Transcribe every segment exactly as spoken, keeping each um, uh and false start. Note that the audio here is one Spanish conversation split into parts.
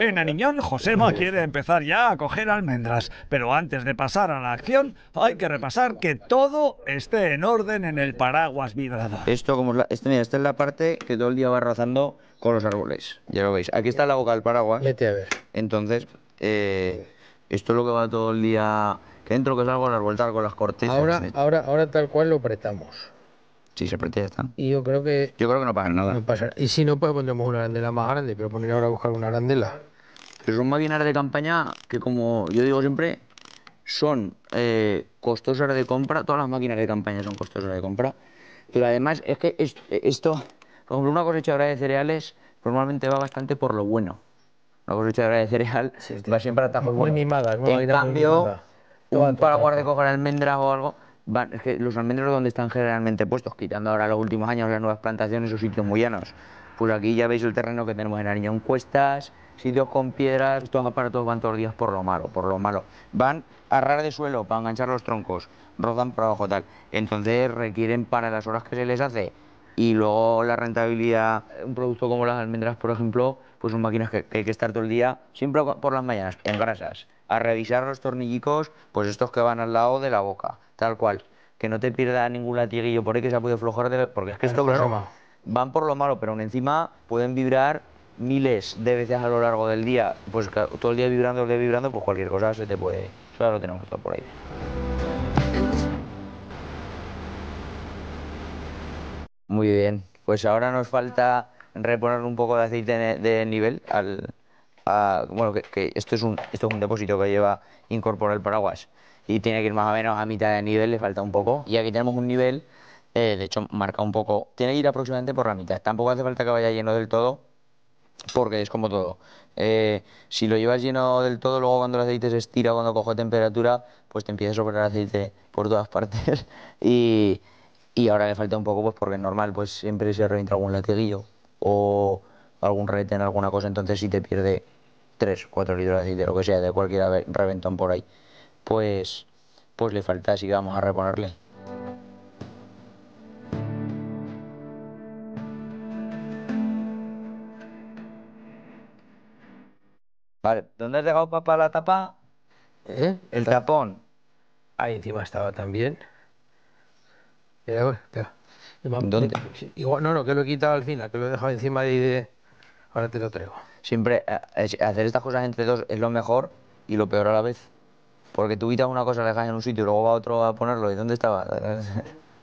En Aniñón, Josema quiere empezar ya a coger almendras, pero antes de pasar a la acción hay que repasar que todo esté en orden en el paraguas vibrador. Esto como la, este, mira, esta es la parte que todo el día va rozando con los árboles, ya lo veis. Aquí está la boca del paraguas. Vete a ver. Entonces, eh, esto es lo que va todo el día, que entro, que salgo, las vueltas con las cortezas. Ahora, ahora, ahora tal cual lo apretamos. Sí, se aprieta, ya está. Y yo creo que... Yo creo que no pasa nada. No pasa. Y si no, pues pondremos una arandela más grande, pero poner ahora a buscar una arandela. Pero son máquinas de campaña que, como yo digo siempre, son eh, costosas de compra. Todas las máquinas de campaña son costosas de compra. Pero además es que esto, esto por ejemplo, una cosecha de cereales normalmente va bastante por lo bueno. Una cosecha de cereal sí, va tío. siempre a tajos muy mimadas. En cambio, un paraguas de coger almendras o algo... Van, es que los almendros donde están generalmente puestos, quitando ahora los últimos años las nuevas plantaciones o sitios muy llanos, pues aquí ya veis el terreno que tenemos en Ariñón, cuestas, sitios con piedras, estos aparatos van todos los días por lo malo, por lo malo. Van a ras de suelo para enganchar los troncos, rozan para abajo tal, entonces requieren para las horas que se les hace y luego la rentabilidad, un producto como las almendras por ejemplo, pues son máquinas que, que hay que estar todo el día, siempre por las mañanas, en grasas, a revisar los tornillicos, pues estos que van al lado de la boca. Tal cual, que no te pierda ningún latiguillo por ahí que se ha podido aflojar, de... porque es que esto, claro, van por lo malo, pero aún encima pueden vibrar miles de veces a lo largo del día, pues todo el día vibrando, todo el día vibrando, pues cualquier cosa se te puede, solo lo tenemos que estar por ahí. Muy bien, pues ahora nos falta reponer un poco de aceite de nivel al... A, bueno, que, que esto, es un, esto es un depósito que lleva incorporado el paraguas. Y tiene que ir más o menos a mitad de nivel, le falta un poco. Y aquí tenemos un nivel, eh, de hecho marca un poco, tiene que ir aproximadamente por la mitad. Tampoco hace falta que vaya lleno del todo, porque es como todo. Eh, si lo llevas lleno del todo, luego cuando el aceite se estira, cuando coge temperatura, pues te empieza a sobrar aceite por todas partes. y, y ahora le falta un poco, pues porque es normal, pues siempre se revienta algún latiguillo o algún retén, alguna cosa, entonces si te pierde tres, cuatro litros de aceite, lo que sea, de cualquier reventón por ahí. Pues, pues le falta, así que vamos a reponerle. Vale, ¿dónde has dejado papá la tapa? ¿Eh? El Ta tapón. Ahí encima estaba también. Espera, espera. ¿Dónde? Igual, no, no, que lo he quitado al final, que lo he dejado encima de... de... Ahora te lo traigo. Siempre hacer estas cosas entre dos es lo mejor y lo peor a la vez. Porque tú quitas una cosa, la dejas en un sitio y luego va otro a ponerlo. ¿Y dónde estaba?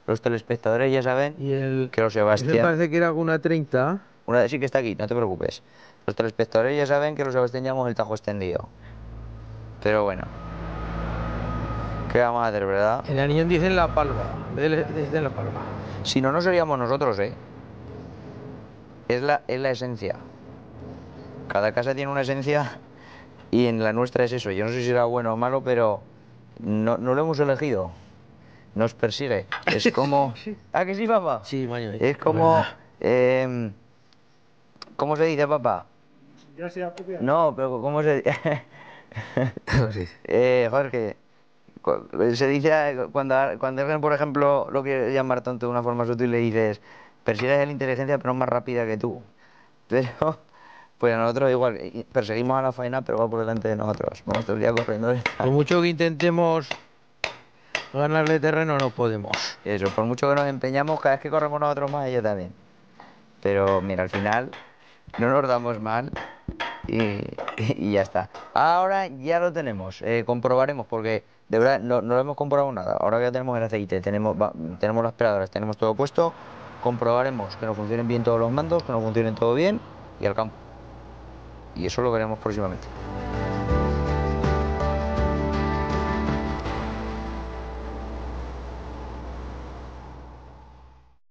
Los telespectadores ya saben ¿Y el, que los Sebastián... Me parece que era alguna treinta. Una, sí que está aquí, no te preocupes. Los telespectadores ya saben que los Sebastián llamamos el tajo extendido. Pero bueno. ¿Qué vamos a hacer, verdad? En Ariñón dicen la palma. Dicen la palma. Si no, no seríamos nosotros, ¿eh? Es la, es la esencia. Cada casa tiene una esencia y en la nuestra es eso. Yo no sé si será bueno o malo, pero no, no lo hemos elegido. Nos persigue. Es como... ¿Ah, que sí, papá? Sí, maño. Es como... Eh, ¿Cómo se dice, papá? Ya se apropia. No, pero ¿cómo se dice? eh, Jorge, se dice cuando, cuando alguien, por ejemplo, lo quiere llamar tonto de una forma sutil, le dices, persigues la inteligencia, pero es más rápida que tú. Pero... Pues a nosotros igual, perseguimos a la faena, pero va por delante de nosotros. Vamos todo el día corriendo. Por mucho que intentemos ganarle terreno, no podemos. Eso, por mucho que nos empeñamos, cada vez que corremos nosotros más, ella también. Pero mira, al final no nos damos mal y, y ya está. Ahora ya lo tenemos, eh, comprobaremos, porque de verdad no, no lo hemos comprobado nada. Ahora que ya tenemos el aceite, tenemos, va, tenemos las peladoras, tenemos todo puesto, comprobaremos que nos funcionen bien todos los mandos, que nos funcionen todo bien y al campo. Y eso lo veremos próximamente.